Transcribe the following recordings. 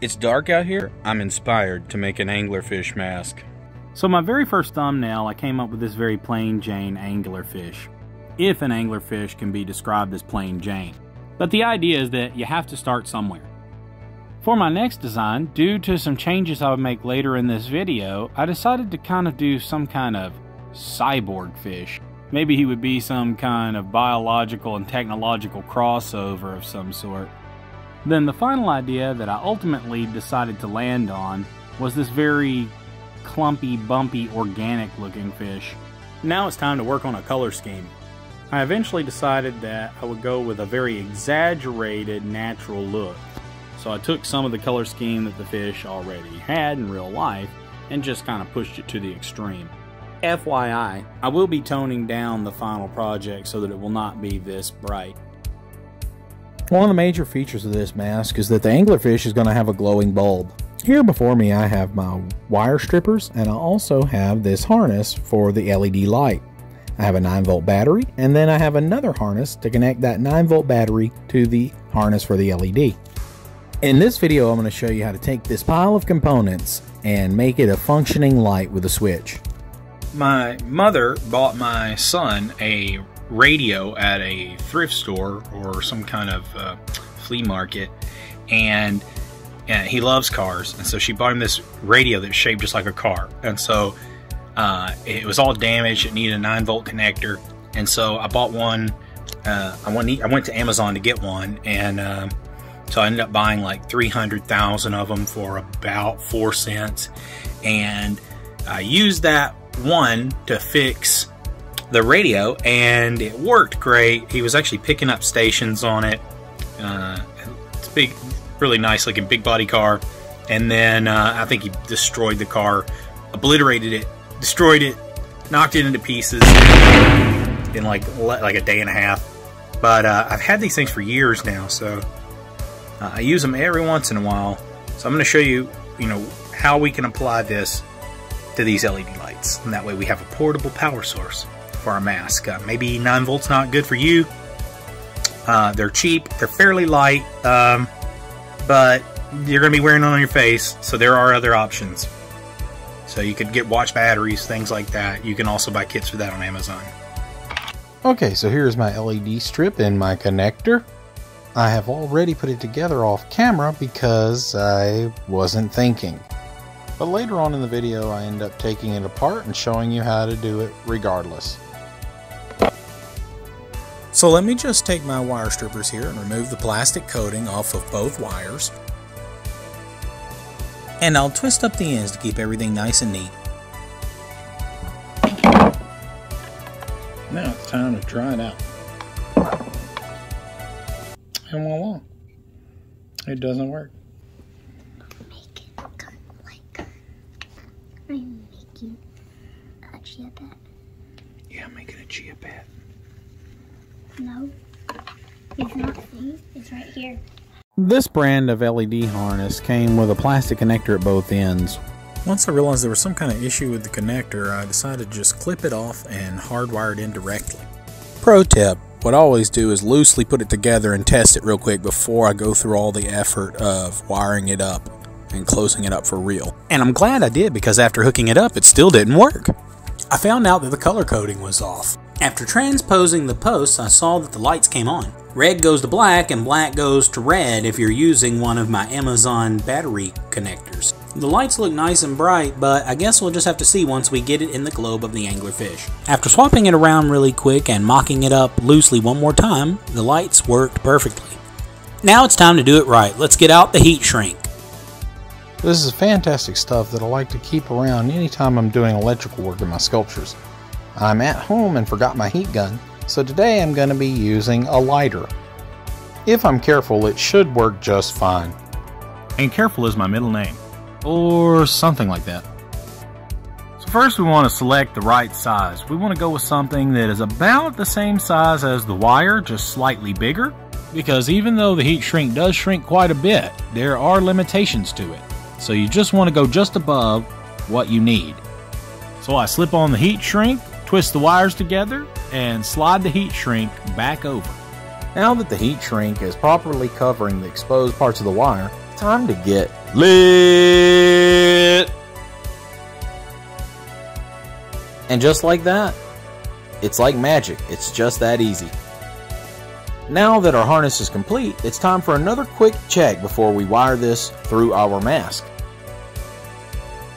It's dark out here. I'm inspired to make an anglerfish mask. So my very first thumbnail, I came up with this very plain Jane anglerfish, if an anglerfish can be described as plain Jane. But the idea is that you have to start somewhere. For my next design, due to some changes I would make later in this video, I decided to kind of do some kind of cyborg fish. Maybe he would be some kind of biological and technological crossover of some sort. Then the final idea that I ultimately decided to land on was this very clumpy, bumpy, organic looking fish. Now it's time to work on a color scheme. I eventually decided that I would go with a very exaggerated natural look. So I took some of the color scheme that the fish already had in real life and just kind of pushed it to the extreme. FYI, I will be toning down the final project so that it will not be this bright. One of the major features of this mask is that the anglerfish is going to have a glowing bulb. Here before me I have my wire strippers, and I also have this harness for the LED light. I have a 9-volt battery, and then I have another harness to connect that 9-volt battery to the harness for the LED. In this video I'm going to show you how to take this pile of components and make it a functioning light with a switch. My mother bought my son a radio at a thrift store or some kind of flea market, and he loves cars, and so she bought him this radio that's shaped just like a car. And so it was all damaged. It needed a 9-volt connector, and so I bought one. I went to Amazon to get one, and so I ended up buying like 300,000 of them for about 4 cents, and I used that one to fix the radio, and it worked great. He was actually picking up stations on it. It's a big, really nice looking big body car. And then I think he destroyed the car, obliterated it, destroyed it, knocked it into pieces in like a day and a half. But I've had these things for years now, so I use them every once in a while. So I'm going to show you, how we can apply this to these LED lights, and that way we have a portable power source for our mask. Maybe 9 volts not good for you. They're cheap, they're fairly light, but you're gonna be wearing it on your face, so there are other options. So you could get watch batteries, things like that. You can also buy kits for that on Amazon. Okay, so here's my LED strip and my connector. I have already put it together off camera because I wasn't thinking. But later on in the video, I end up taking it apart and showing you how to do it regardless. So let me just take my wire strippers here and remove the plastic coating off of both wires. And I'll twist up the ends to keep everything nice and neat. Now it's time to dry it out. And voila, it doesn't work. I'm making a chia pet. Yeah, I'm making a chia pet. No, it's not. See, it's right here. This brand of LED harness came with a plastic connector at both ends. Once I realized there was some kind of issue with the connector, I decided to just clip it off and hardwire it in directly. Pro tip, what I always do is loosely put it together and test it real quick before I go through all the effort of wiring it up and closing it up for real. And I'm glad I did, because after hooking it up, it still didn't work. I found out that the color coding was off. After transposing the posts, I saw that the lights came on. Red goes to black and black goes to red if you're using one of my Amazon battery connectors. The lights look nice and bright, but I guess we'll just have to see once we get it in the globe of the anglerfish. After swapping it around really quick and mocking it up loosely one more time, the lights worked perfectly. Now it's time to do it right. Let's get out the heat shrink. This is fantastic stuff that I like to keep around anytime I'm doing electrical work in my sculptures. I'm at home and forgot my heat gun, so today I'm going to be using a lighter. If I'm careful, it should work just fine. And careful is my middle name, or something like that. So first we want to select the right size. We want to go with something that is about the same size as the wire, just slightly bigger, because even though the heat shrink does shrink quite a bit, there are limitations to it. So you just want to go just above what you need. So I slip on the heat shrink, twist the wires together, and slide the heat shrink back over. Now that the heat shrink is properly covering the exposed parts of the wire, it's time to get Lit! And just like that, it's like magic. It's just that easy. Now that our harness is complete, it's time for another quick check before we wire this through our mask.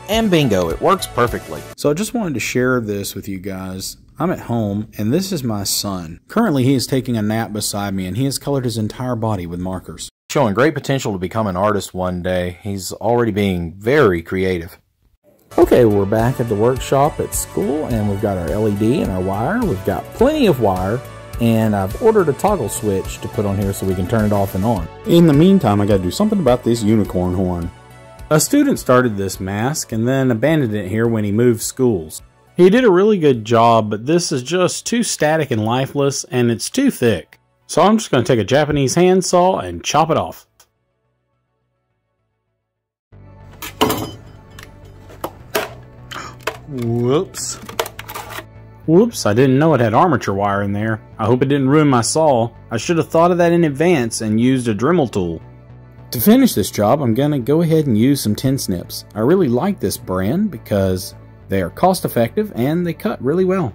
And bingo, it works perfectly. So I just wanted to share this with you guys. I'm at home, and this is my son. Currently, he is taking a nap beside me, and he has colored his entire body with markers. Showing great potential to become an artist one day. He's already being very creative. Okay, we're back at the workshop at school, and we've got our LED and our wire. We've got plenty of wire, and I've ordered a toggle switch to put on here so we can turn it off and on. In the meantime, I gotta do something about this unicorn horn. A student started this mask and then abandoned it here when he moved schools. He did a really good job, but this is just too static and lifeless, and it's too thick. So I'm just going to take a Japanese handsaw and chop it off. Whoops. Whoops, I didn't know it had armature wire in there. I hope it didn't ruin my saw. I should have thought of that in advance and used a Dremel tool. To finish this job, I'm going to go ahead and use some tin snips. I really like this brand because they are cost effective and they cut really well.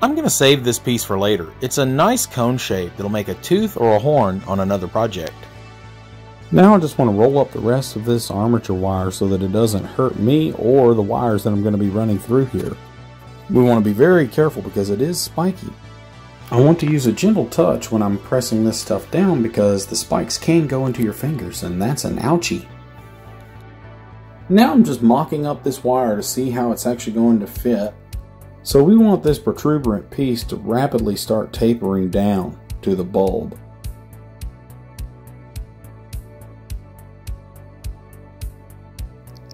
I'm going to save this piece for later. It's a nice cone shape that'll make a tooth or a horn on another project. Now I just want to roll up the rest of this armature wire so that it doesn't hurt me or the wires that I'm going to be running through here. We want to be very careful because it is spiky. I want to use a gentle touch when I'm pressing this stuff down because the spikes can go into your fingers, and that's an ouchie. Now I'm just mocking up this wire to see how it's actually going to fit. So we want this protuberant piece to rapidly start tapering down to the bulb.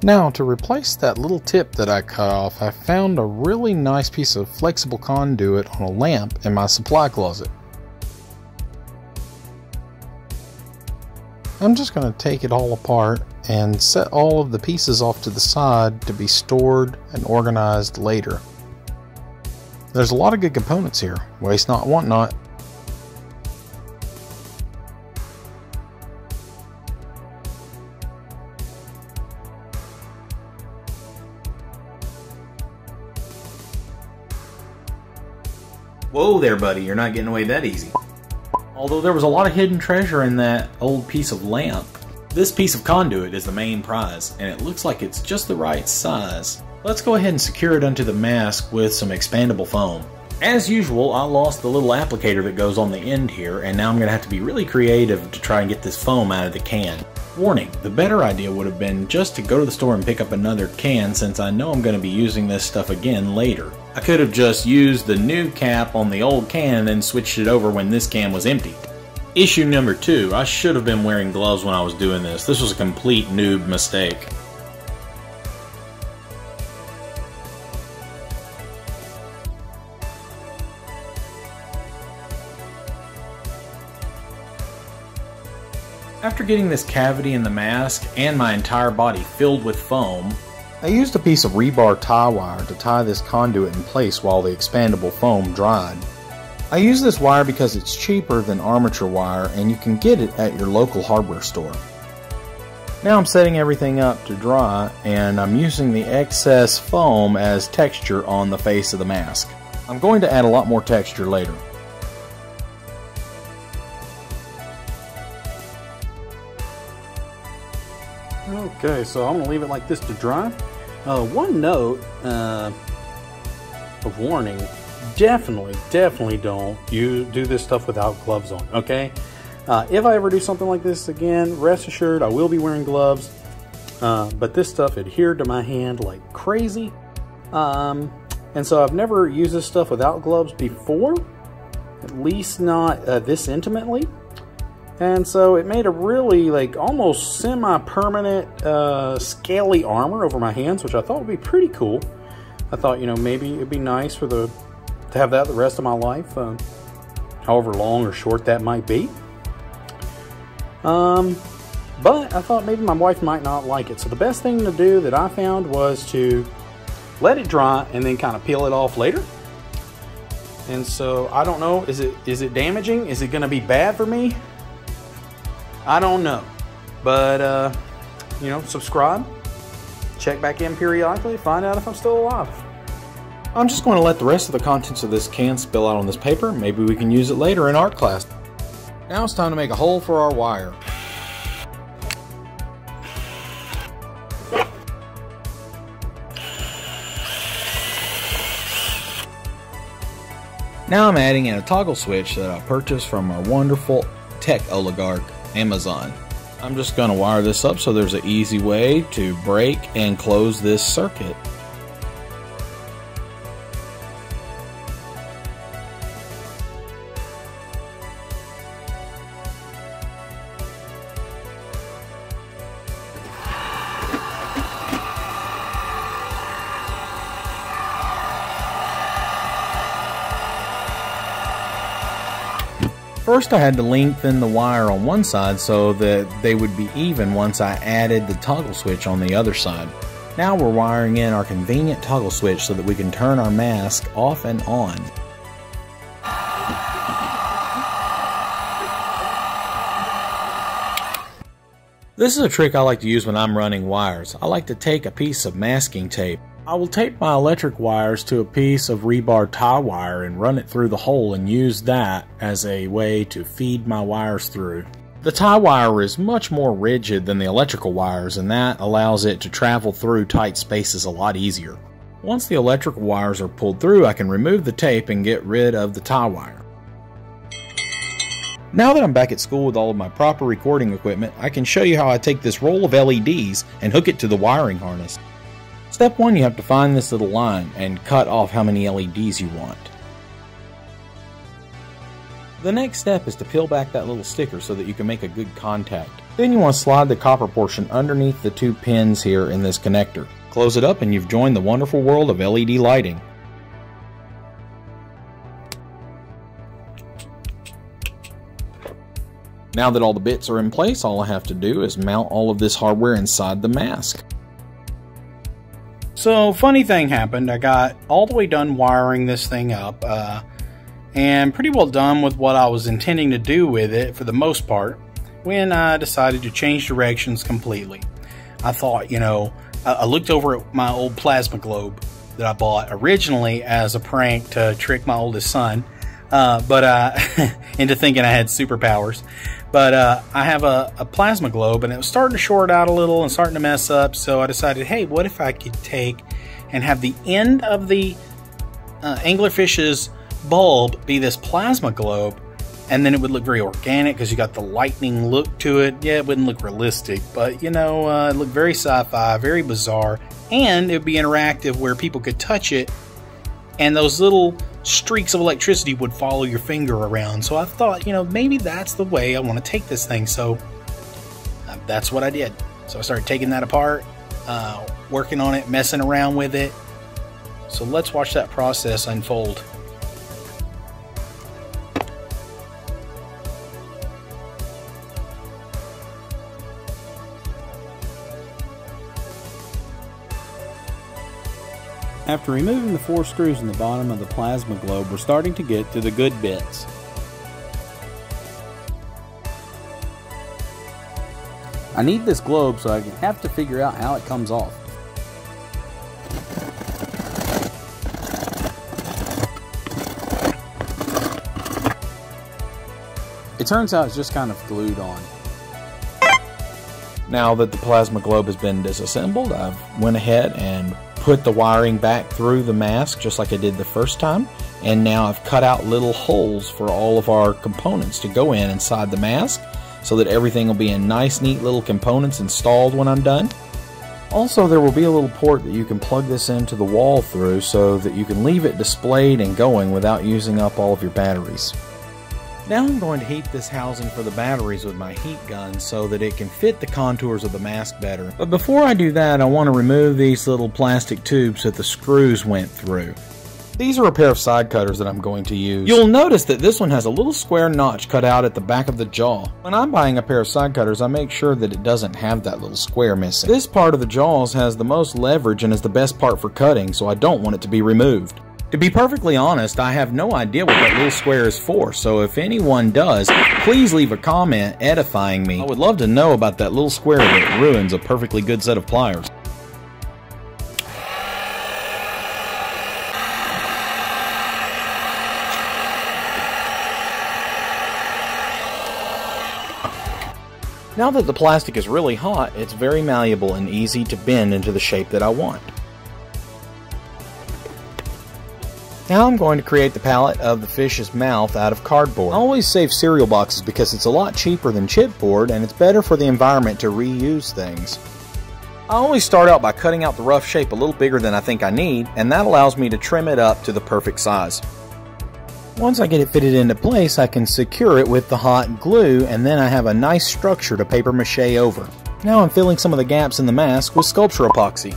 Now to replace that little tip that I cut off, I found a really nice piece of flexible conduit on a lamp in my supply closet. I'm just going to take it all apart and set all of the pieces off to the side to be stored and organized later. There's a lot of good components here. Waste not, want not. Whoa there, buddy. You're not getting away that easy. Although there was a lot of hidden treasure in that old piece of lamp, this piece of conduit is the main prize, and it looks like it's just the right size. Let's go ahead and secure it onto the mask with some expandable foam. As usual, I lost the little applicator that goes on the end here, and now I'm going to have to be really creative to try and get this foam out of the can. Warning, the better idea would have been just to go to the store and pick up another can since I know I'm going to be using this stuff again later. I could have just used the new cap on the old can and then switched it over when this can was empty. Issue number 2, I should have been wearing gloves when I was doing this. This was a complete noob mistake. After getting this cavity in the mask and my entire body filled with foam, I used a piece of rebar tie wire to tie this conduit in place while the expandable foam dried. I use this wire because it's cheaper than armature wire and you can get it at your local hardware store. Now I'm setting everything up to dry and I'm using the excess foam as texture on the face of the mask. I'm going to add a lot more texture later. Okay, so I'm going to leave it like this to dry. One note of warning, definitely don't do this stuff without gloves on, okay? If I ever do something like this again, rest assured I will be wearing gloves, but this stuff adhered to my hand like crazy. And so I've never used this stuff without gloves before, at least not this intimately. And so it made a really, like, almost semi-permanent scaly armor over my hands, which I thought would be pretty cool. I thought, you know, maybe it'd be nice to have that the rest of my life, however long or short that might be. But I thought maybe my wife might not like it. So the best thing to do that I found was to let it dry and then kind of peel it off later. And so I don't know, is it damaging? Is it gonna be bad for me? I don't know. But you know, subscribe, check back in periodically, find out if I'm still alive. I'm just going to let the rest of the contents of this can spill out on this paper. Maybe we can use it later in art class. Now it's time to make a hole for our wire. Now I'm adding in a toggle switch that I purchased from our wonderful tech oligarch, Amazon. I'm just going to wire this up so there's an easy way to break and close this circuit. First I had to lengthen the wire on one side so that they would be even once I added the toggle switch on the other side. Now we're wiring in our convenient toggle switch so that we can turn our mask off and on. This is a trick I like to use when I'm running wires. I like to take a piece of masking tape. I will tape my electric wires to a piece of rebar tie wire and run it through the hole and use that as a way to feed my wires through. The tie wire is much more rigid than the electrical wires, and that allows it to travel through tight spaces a lot easier. Once the electrical wires are pulled through, I can remove the tape and get rid of the tie wire. Now that I'm back at school with all of my proper recording equipment, I can show you how I take this roll of LEDs and hook it to the wiring harness. Step 1, you have to find this little line and cut off how many LEDs you want. The next step is to peel back that little sticker so that you can make a good contact. Then you want to slide the copper portion underneath the two pins here in this connector. Close it up and you've joined the wonderful world of LED lighting. Now that all the bits are in place, all I have to do is mount all of this hardware inside the mask. So, funny thing happened. I got all the way done wiring this thing up, and pretty well done with what I was intending to do with it for the most part, when I decided to change directions completely. I thought, you know, I looked over at my old plasma globe that I bought originally as a prank to trick my oldest son, into thinking I had superpowers. But I have a plasma globe, and it was starting to short out a little and starting to mess up, so I decided, hey, what if I could take and have the end of the anglerfish's bulb be this plasma globe, and then it would look very organic because you got the lightning look to it. Yeah, it wouldn't look realistic, but, you know, it looked very sci-fi, very bizarre, and it would be interactive where people could touch it, and those little streaks of electricity would follow your finger around. So I thought, you know, maybe that's the way I want to take this thing. So that's what I did. So I started taking that apart, working on it, messing around with it. So let's watch that process unfold. After removing the 4 screws in the bottom of the plasma globe, we're starting to get to the good bits. I need this globe so I have to figure out how it comes off. It turns out it's just kind of glued on. Now that the plasma globe has been disassembled, I've went ahead and put the wiring back through the mask just like I did the first time, and now I've cut out little holes for all of our components to go in inside the mask so that everything will be in nice neat little components installed when I'm done. Also, there will be a little port that you can plug this into the wall through so that you can leave it displayed and going without using up all of your batteries. Now I'm going to heat this housing for the batteries with my heat gun so that it can fit the contours of the mask better. But before I do that, I want to remove these little plastic tubes that the screws went through. These are a pair of side cutters that I'm going to use. You'll notice that this one has a little square notch cut out at the back of the jaw. When I'm buying a pair of side cutters, I make sure that it doesn't have that little square missing. This part of the jaws has the most leverage and is the best part for cutting, so I don't want it to be removed. To be perfectly honest, I have no idea what that little square is for, so if anyone does, please leave a comment edifying me. I would love to know about that little square that ruins a perfectly good set of pliers. Now that the plastic is really hot, it's very malleable and easy to bend into the shape that I want. Now I'm going to create the palette of the fish's mouth out of cardboard. I always save cereal boxes because it's a lot cheaper than chipboard and it's better for the environment to reuse things. I always start out by cutting out the rough shape a little bigger than I think I need, and that allows me to trim it up to the perfect size. Once I get it fitted into place, I can secure it with the hot glue, and then I have a nice structure to paper mache over. Now I'm filling some of the gaps in the mask with sculpture epoxy.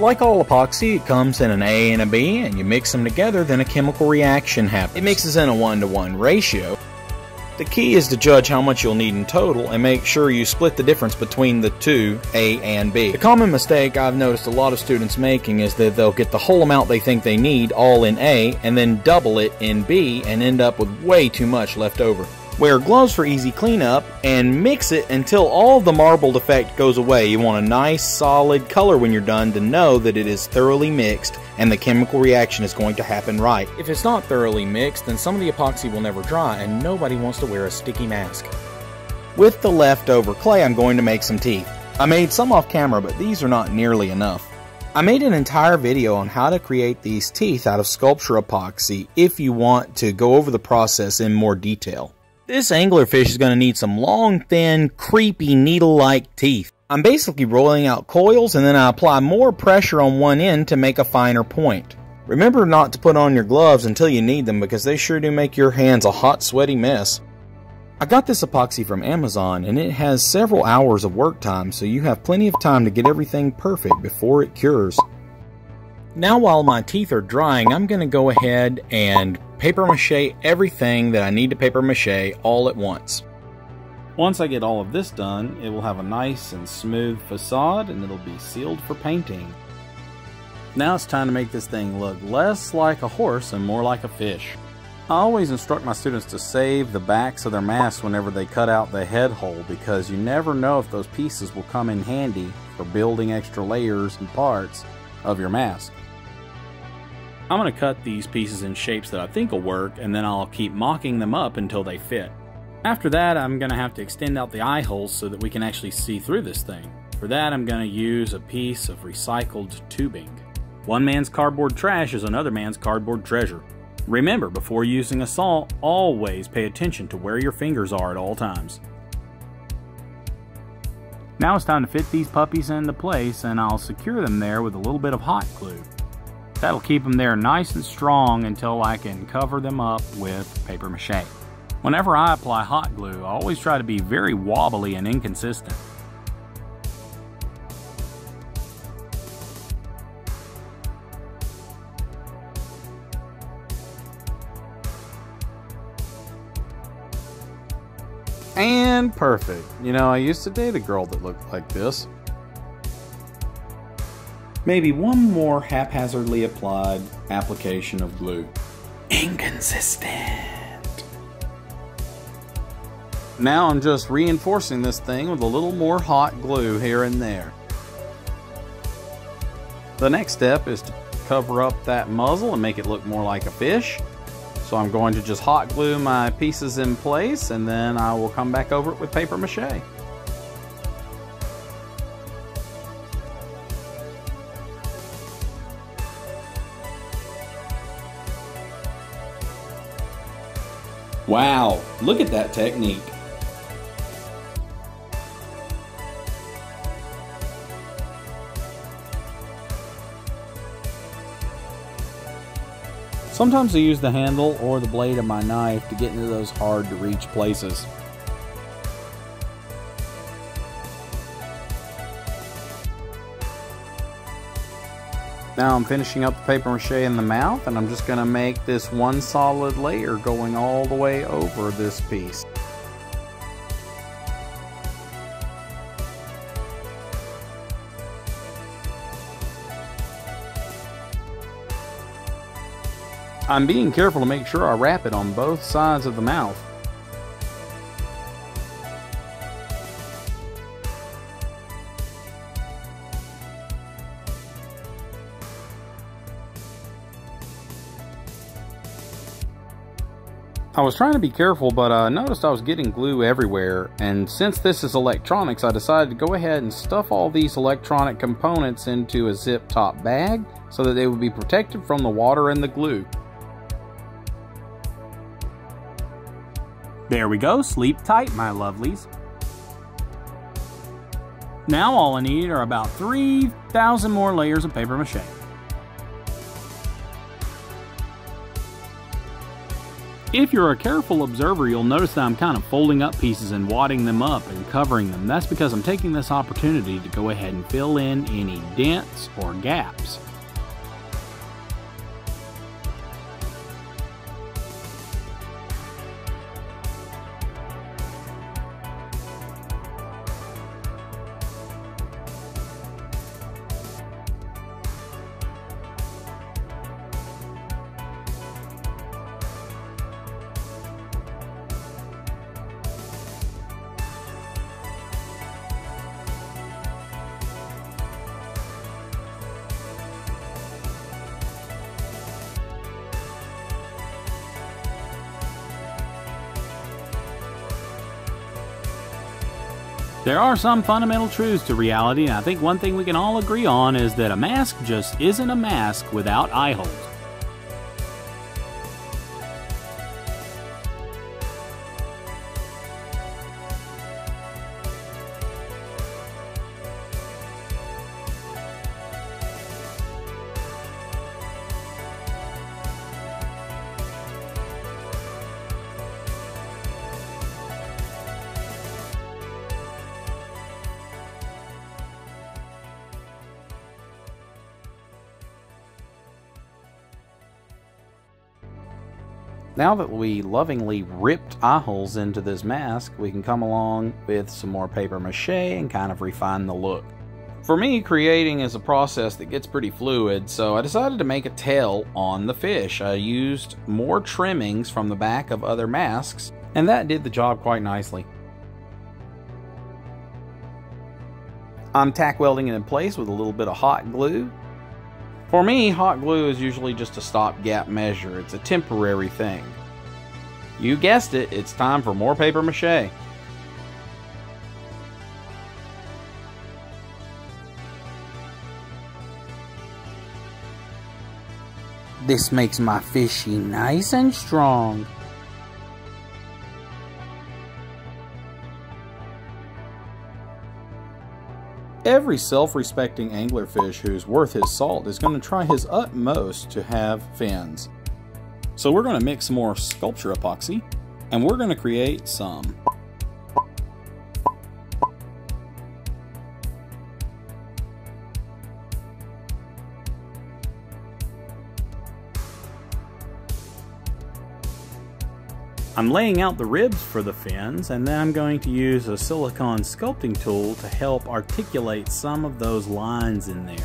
Like all epoxy, it comes in an A and a B, and you mix them together, then a chemical reaction happens. It mixes in a 1-to-1 ratio. The key is to judge how much you'll need in total and make sure you split the difference between the two, A and B. The common mistake I've noticed a lot of students making is that they'll get the whole amount they think they need all in A and then double it in B and end up with way too much left over. Wear gloves for easy cleanup and mix it until all the marbled effect goes away. You want a nice solid color when you're done to know that it is thoroughly mixed and the chemical reaction is going to happen right. If it's not thoroughly mixed, then some of the epoxy will never dry and nobody wants to wear a sticky mask. With the leftover clay, I'm going to make some teeth. I made some off camera, but these are not nearly enough. I made an entire video on how to create these teeth out of sculpture epoxy if you want to go over the process in more detail. This anglerfish is going to need some long, thin, creepy, needle-like teeth. I'm basically rolling out coils and then I apply more pressure on one end to make a finer point. Remember not to put on your gloves until you need them because they sure do make your hands a hot, sweaty mess. I got this epoxy from Amazon and it has several hours of work time, so you have plenty of time to get everything perfect before it cures. Now while my teeth are drying, I'm going to go ahead and paper mache everything that I need to paper mache all at once. Once I get all of this done, it will have a nice and smooth facade and it'll be sealed for painting. Now it's time to make this thing look less like a horse and more like a fish. I always instruct my students to save the backs of their masks whenever they cut out the head hole because you never know if those pieces will come in handy for building extra layers and parts of your mask. I'm going to cut these pieces in shapes that I think will work, and then I'll keep mocking them up until they fit. After that, I'm going to have to extend out the eye holes so that we can actually see through this thing. For that, I'm going to use a piece of recycled tubing. One man's cardboard trash is another man's cardboard treasure. Remember, before using a saw, always pay attention to where your fingers are at all times. Now it's time to fit these puppies into place, and I'll secure them there with a little bit of hot glue. That'll keep them there nice and strong until I can cover them up with paper mache. Whenever I apply hot glue, I always try to be very wobbly and inconsistent. And perfect. You know, I used to date a girl that looked like this. Maybe one more haphazardly applied application of glue. Inconsistent. Now I'm just reinforcing this thing with a little more hot glue here and there. The next step is to cover up that muzzle and make it look more like a fish. So I'm going to just hot glue my pieces in place, and then I will come back over it with paper mache. Wow, look at that technique. Sometimes I use the handle or the blade of my knife to get into those hard to reach places. Now I'm finishing up the paper mache in the mouth, and I'm just going to make this one solid layer going all the way over this piece. I'm being careful to make sure I wrap it on both sides of the mouth. I was trying to be careful, but I noticed I was getting glue everywhere, and since this is electronics, I decided to go ahead and stuff all these electronic components into a zip top bag so that they would be protected from the water and the glue. There we go, sleep tight, my lovelies. Now all I need are about 3,000 more layers of paper mache. If you're a careful observer, you'll notice that I'm kind of folding up pieces and wadding them up and covering them. That's because I'm taking this opportunity to go ahead and fill in any dents or gaps. There are some fundamental truths to reality, and I think one thing we can all agree on is that a mask just isn't a mask without eye holes. Now that we lovingly ripped eye holes into this mask, we can come along with some more paper mache and kind of refine the look. For me, creating is a process that gets pretty fluid, so I decided to make a tail on the fish. I used more trimmings from the back of other masks, and that did the job quite nicely. I'm tack welding it in place with a little bit of hot glue. For me, hot glue is usually just a stopgap measure. It's a temporary thing. You guessed it, it's time for more paper mache. This makes my fishy nice and strong. Every self-respecting anglerfish who's worth his salt is going to try his utmost to have fins. So we're going to mix some more sculpture epoxy, and we're going to create some. I'm laying out the ribs for the fins, and then I'm going to use a silicone sculpting tool to help articulate some of those lines in there.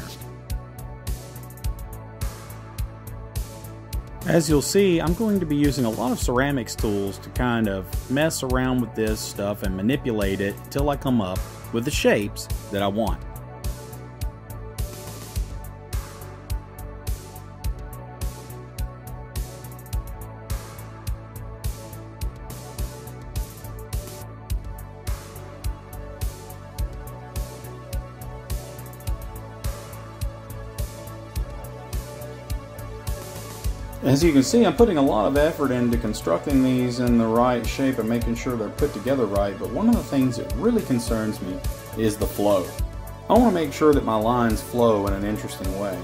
As you'll see, I'm going to be using a lot of ceramics tools to kind of mess around with this stuff and manipulate it until I come up with the shapes that I want. As you can see, I'm putting a lot of effort into constructing these in the right shape and making sure they're put together right, but one of the things that really concerns me is the flow. I want to make sure that my lines flow in an interesting way.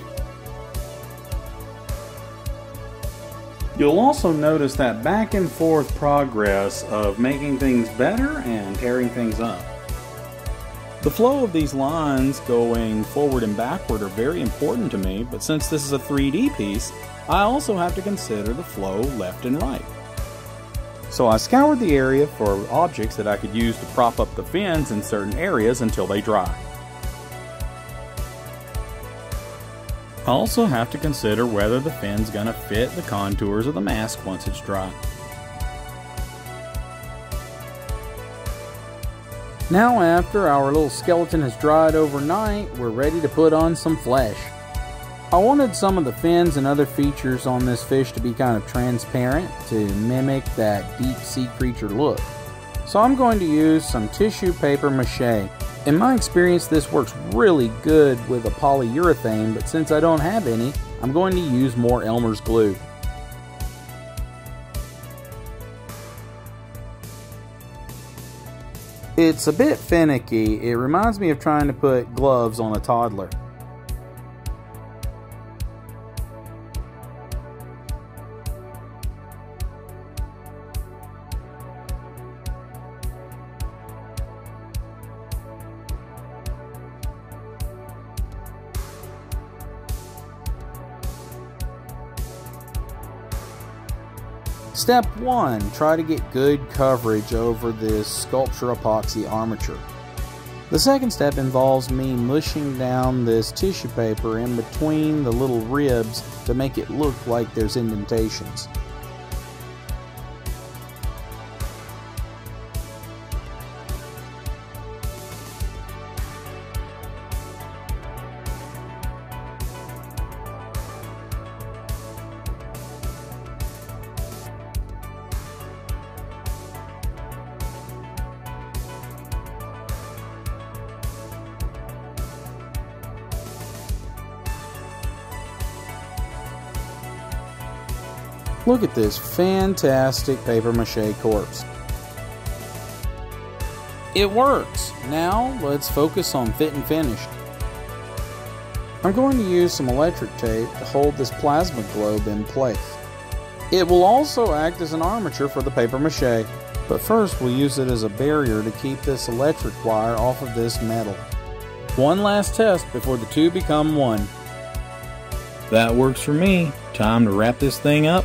You'll also notice that back and forth progress of making things better and tearing things up. The flow of these lines going forward and backward are very important to me, but since this is a 3D piece, I also have to consider the flow left and right. So I scoured the area for objects that I could use to prop up the fins in certain areas until they dry. Also have to consider whether the fin's going to fit the contours of the mask once it's dry. Now after our little skeleton has dried overnight, we're ready to put on some flesh. I wanted some of the fins and other features on this fish to be kind of transparent to mimic that deep sea creature look. So I'm going to use some tissue paper mache. In my experience, this works really good with a polyurethane, but since I don't have any, I'm going to use more Elmer's glue. It's a bit finicky. It reminds me of trying to put gloves on a toddler. Step 1, try to get good coverage over this sculpture epoxy armature. The second step involves me mushing down this tissue paper in between the little ribs to make it look like there's indentations. Look at this fantastic paper mache corpse. It works! Now let's focus on fit and finish. I'm going to use some electric tape to hold this plasma globe in place. It will also act as an armature for the paper mache, but first we'll use it as a barrier to keep this electric wire off of this metal. One last test before the two become one. That works for me. Time to wrap this thing up.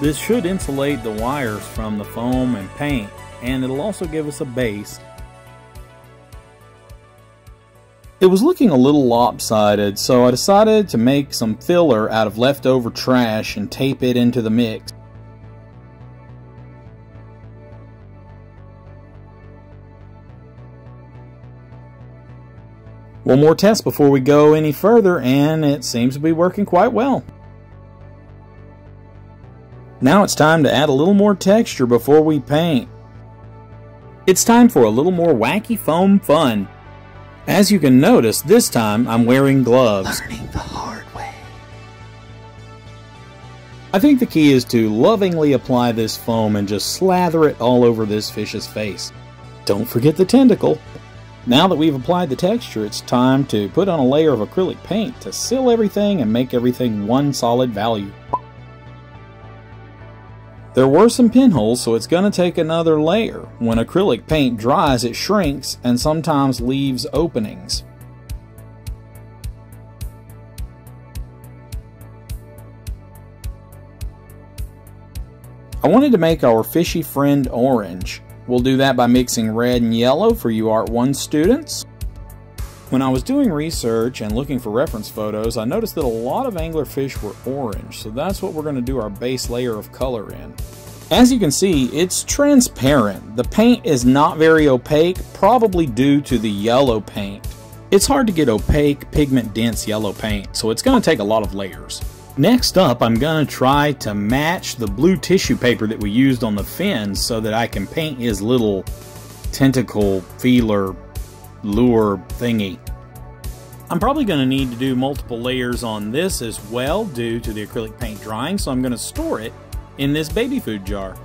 This should insulate the wires from the foam and paint, and it'll also give us a base. It was looking a little lopsided, so I decided to make some filler out of leftover trash and tape it into the mix. One more test before we go any further, and it seems to be working quite well. Now it's time to add a little more texture before we paint. It's time for a little more wacky foam fun. As you can notice, this time I'm wearing gloves. Learning the hard way. I think the key is to lovingly apply this foam and just slather it all over this fish's face. Don't forget the tentacle. Now that we've applied the texture, it's time to put on a layer of acrylic paint to seal everything and make everything one solid value. There were some pinholes, so it's going to take another layer. When acrylic paint dries, it shrinks and sometimes leaves openings. I wanted to make our fishy friend orange. We'll do that by mixing red and yellow for you Art 1 students. When I was doing research and looking for reference photos, I noticed that a lot of anglerfish were orange, so that's what we're going to do our base layer of color in. As you can see, it's transparent. The paint is not very opaque, probably due to the yellow paint. It's hard to get opaque, pigment-dense yellow paint, so it's going to take a lot of layers. Next up, I'm going to try to match the blue tissue paper that we used on the fin so that I can paint his little tentacle feeler lure thingy. I'm probably going to need to do multiple layers on this as well due to the acrylic paint drying, so I'm going to store it in this baby food jar.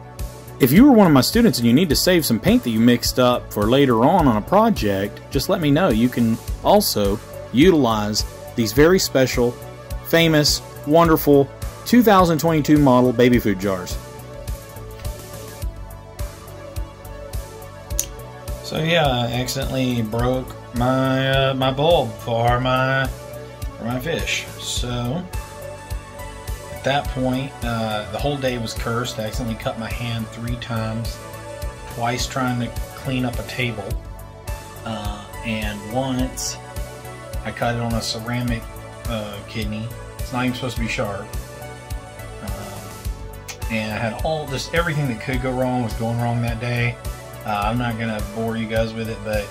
If you were one of my students and you need to save some paint that you mixed up for later on a project, just let me know. You can also utilize these very special, famous, wonderful 2022 model baby food jars. So yeah, I accidentally broke my my bulb for my fish. So I At that point, the whole day was cursed. I accidentally cut my hand 3 times, twice trying to clean up a table, and once I cut it on a ceramic kidney. It's not even supposed to be sharp. And I had everything that could go wrong was going wrong that day. I'm not going to bore you guys with it, but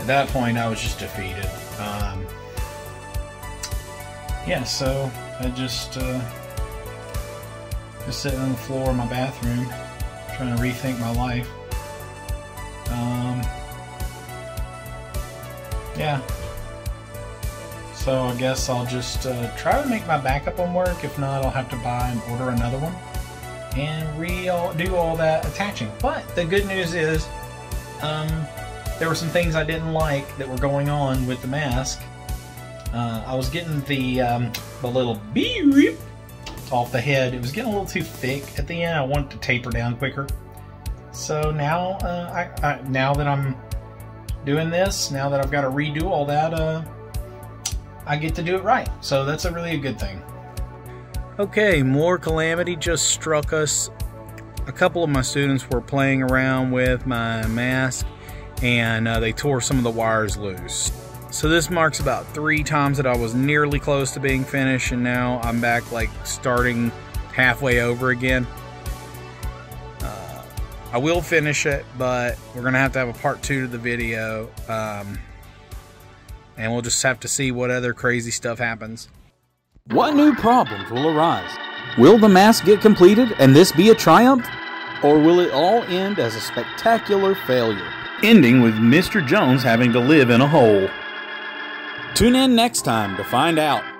at that point I was just defeated. Yeah, so I just sitting on the floor of my bathroom trying to rethink my life. Yeah. So I guess I'll just try to make my backup one work. If not, I'll have to buy and order another one and do all that attaching. But the good news is there were some things I didn't like that were going on with the mask. I was getting the little beep off the head. It was getting a little too thick at the end. I wanted to taper down quicker. So now, now that I'm doing this, now that I've got to redo all that, I get to do it right. So that's really a good thing. Okay, more calamity just struck us. A couple of my students were playing around with my mask, and they tore some of the wires loose. So this marks about 3 times that I was nearly close to being finished, and now I'm back like starting halfway over again. I will finish it, but we're gonna have to have a part 2 to the video, and we'll just have to see what other crazy stuff happens. What new problems will arise? Will the mask get completed and this be a triumph? Or will it all end as a spectacular failure? Ending with Mr. Jones having to live in a hole. Tune in next time to find out.